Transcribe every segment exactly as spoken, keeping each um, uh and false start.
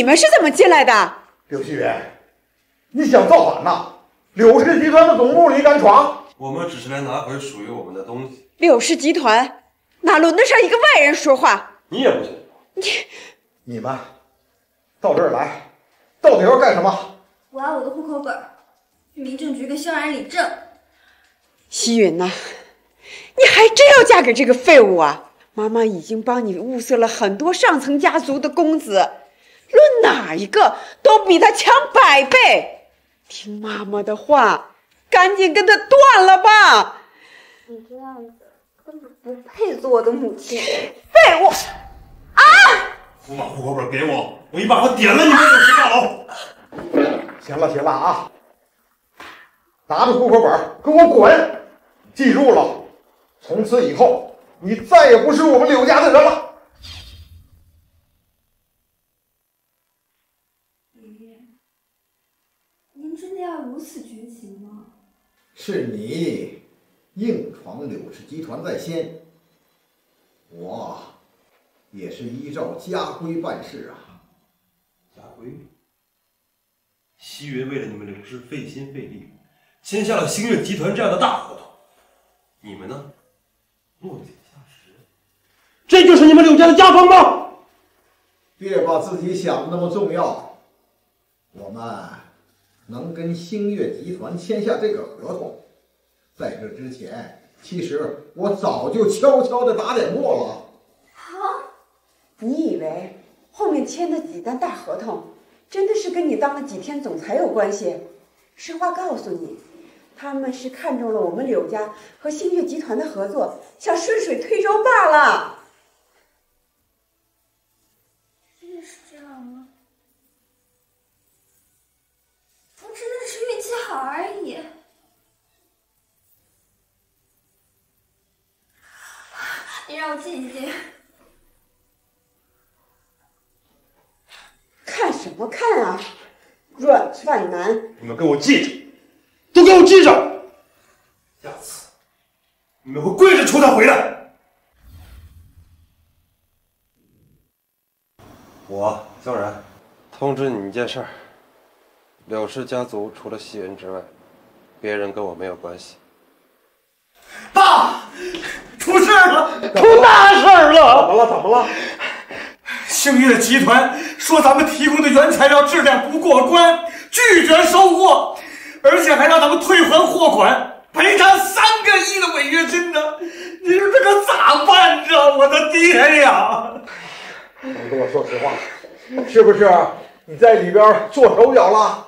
你们是怎么进来的？柳絮云，你想造反呐？柳氏集团的总部你敢闯？我们只是来拿回属于我们的东西。柳氏集团哪轮得上一个外人说话？你也不行。你你们到这儿来，到底要干什么？我要我的户口本，去民政局跟萧然领证。西云呐、啊，你还真要嫁给这个废物啊？ 妈妈已经帮你物色了很多上层家族的公子，论哪一个都比他强百倍。听妈妈的话，赶紧跟他断了吧！你这样子根本不配做我的母亲，废物！啊！扶把户口本给我，我一把火点了你们柳氏大楼！行了行了啊！拿着户口本跟我滚！记住了，从此以后。 你再也不是我们柳家的人了。爷爷，您真的要如此绝情吗？是你硬闯柳氏集团在先，我也是依照家规办事啊。家规？西云为了你们柳氏费心费力，签下了星月集团这样的大合同，你们呢？落井。 这就是你们柳家的家风吗？别把自己想的那么重要。我们能跟星月集团签下这个合同，在这之前，其实我早就悄悄的打点过了。啊？你以为后面签的几单大合同，真的是跟你当了几天总裁有关系？实话告诉你，他们是看中了我们柳家和星月集团的合作，想顺水推舟罢了。 好而已。你让我静一静。看什么看啊！软饭男！你们给我记着，都给我记着！下次你们会跪着求他回来。我萧然通知你一件事儿。 柳氏家族除了西云之外，别人跟我没有关系。爸，出事了，出大事了！怎么了？怎么了？星月集团说咱们提供的原材料质量不过关，拒绝收货，而且还让咱们退还货款，赔偿三个亿的违约金呢。你说这可咋办着？我的爹呀！你跟我说实话，是不是？ 你在里边做手脚了，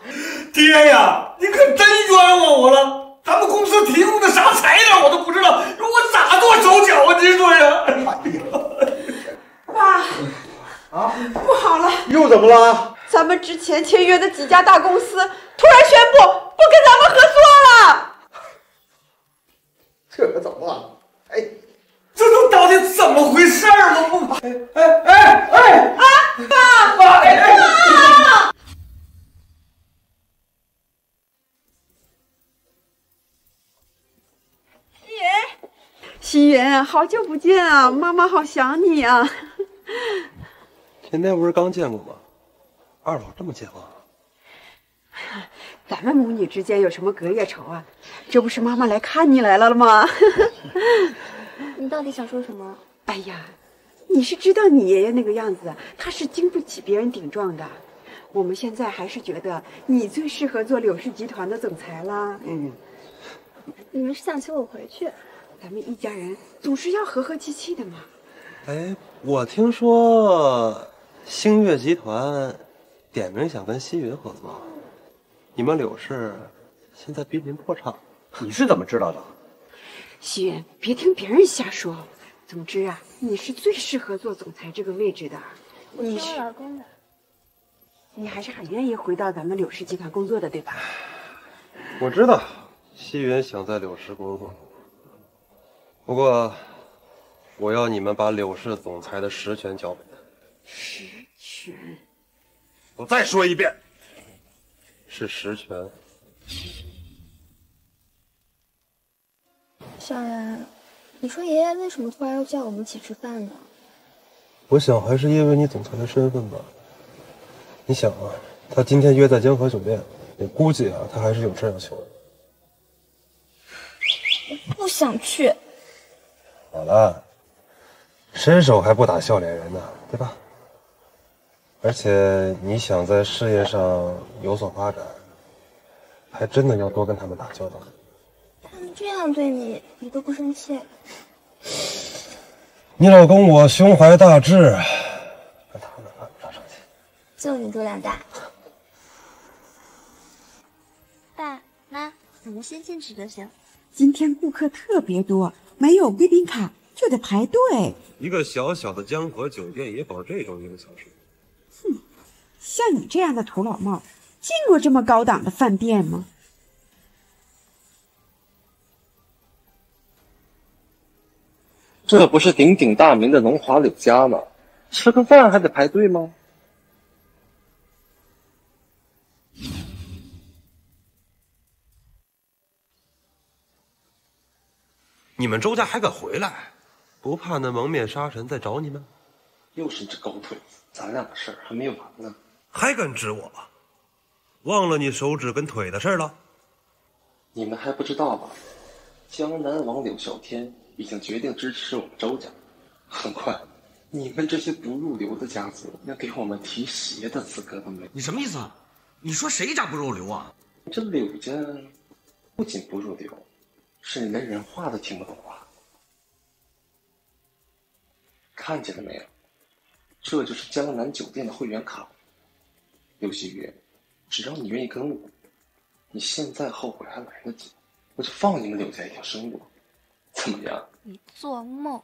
爹呀！你可真冤枉我了！咱们公司提供的啥材料我都不知道，我咋做手脚啊？您说呀？爸，啊，不好了！又怎么了？咱们之前签约的几家大公司突然宣布不跟咱们合作了，这可怎么了？哎，这都到底怎么回事儿了？我，哎哎哎哎！啊，爸，爸，哎哎。 西云，好久不见啊！妈妈好想你啊！前天不是刚见过吗？二老这么健忘啊？咱们母女之间有什么隔夜仇啊？这不是妈妈来看你来了吗？你到底想说什么？哎呀，你是知道你爷爷那个样子，他是经不起别人顶撞的。我们现在还是觉得你最适合做柳氏集团的总裁啦。嗯，你们是想请我回去？ 咱们一家人总是要和和气气的嘛。哎，我听说星月集团点名想跟西云合作，你们柳氏现在濒临破产，你是怎么知道的？西云，别听别人瞎说。总之啊，你是最适合做总裁这个位置的。你是老公的，你还是很愿意回到咱们柳氏集团工作的，对吧？我知道，西云想在柳氏工作。 不过，我要你们把柳氏总裁的实权交给他。实权？我再说一遍，是实权。小然，你说爷爷为什么突然又叫我们一起吃饭呢？我想还是因为你总裁的身份吧。你想啊，他今天约在江河酒店，我估计啊，他还是有事要求的。我不想去。好了，伸手还不打笑脸人呢，对吧？而且你想在事业上有所发展，还真的要多跟他们打交道。他们这样对你，你都不生气？你老公我胸怀大志。 就你度量大，爸妈，怎么先进去就行？今天顾客特别多，没有贵宾卡就得排队。一个小小的江河酒店也搞这种营销手法？哼，像你这样的土老帽，进过这么高档的饭店吗？这不是鼎鼎大名的农华柳家吗？吃个饭还得排队吗？ 你们周家还敢回来？不怕那蒙面杀神再找你们？又是这狗腿子！咱俩的事儿还没完呢，还敢指我？忘了你手指跟腿的事了？你们还不知道吧？江南王柳小天已经决定支持我们周家，很快，你们这些不入流的家族连给我们提鞋的资格都没有。你什么意思啊？你说谁家不入流啊？这柳家不仅不入流。 是连人话都听不懂啊！看见了没有？这就是江南酒店的会员卡。刘希月，只要你愿意跟我，你现在后悔还来得及。我就放你们柳家一条生路，怎么样？你做梦！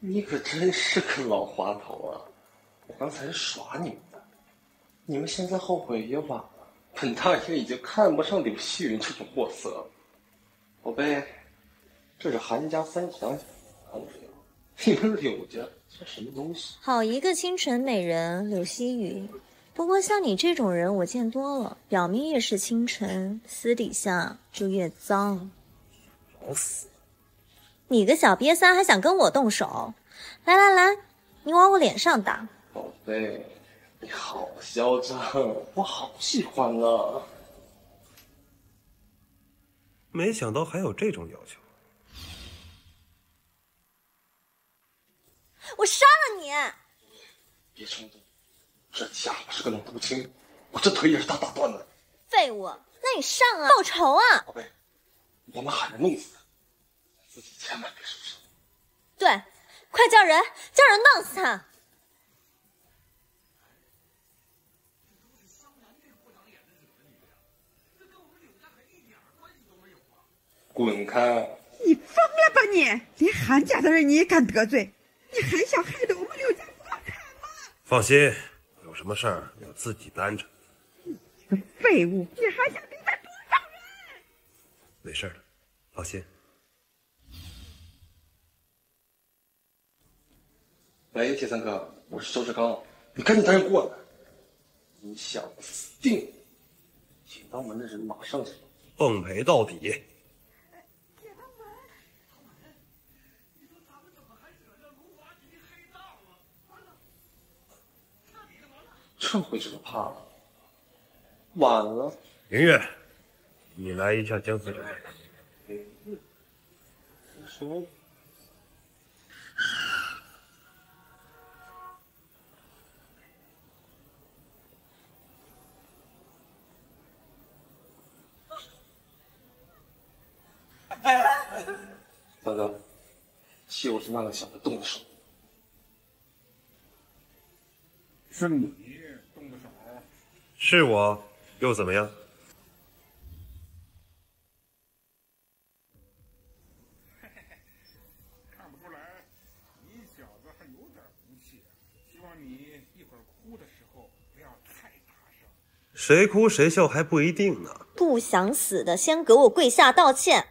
你可真是个老滑头啊！ 我刚才是耍你们的，你们现在后悔也晚了。本大爷已经看不上柳絮云这种货色了。宝贝，这是韩家三强，你们柳家这什么东西？好一个清纯美人柳絮云！不过像你这种人我见多了，表面越是清纯，私底下就越脏。找死！你个小瘪三还想跟我动手？来来来，你往我脸上打！ 宝贝，你好嚣张，我好喜欢啊！没想到还有这种要求，我杀了你！别冲动，这家伙是个冷不丁，我这腿也是他打断的。废物，那你上啊，报仇啊！宝贝，我们喊着弄死他，自己千万别受伤。对，快叫人，叫人弄死他！ 滚开！你疯了吧你！连韩家的人你也敢得罪，你还想害得我们柳家破产吗？放心，有什么事儿我自己担着。你个废物，你还想逼他多少人？没事的，放心。喂，铁三哥，我是周志刚，你赶紧带人过来。你小子死定了！铁道门的人马上就到，奉陪到底。 这回知道怕了，晚了。凌月，你来一下江河酒店。什么？大哥，就是那个小子动的手。是你。 是我，又怎么样？看不出来，你小子还有点骨气。希望你一会儿哭的时候不要太大声。谁哭谁笑还不一定呢。不想死的，先给我跪下道歉，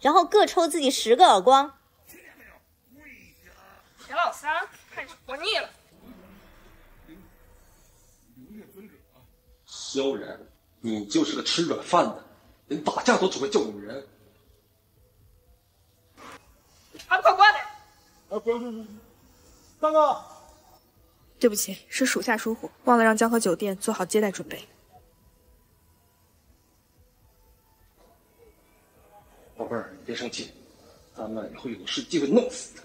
然后各抽自己十个耳光。听见没有？跪下！小老三，看你活腻了。 萧然，你就是个吃软饭的，连打架都只会叫女人。啊，不用不用，大哥，对不起，是属下疏忽，忘了让江河酒店做好接待准备。宝贝儿，你别生气，咱们以后有事机会弄死他。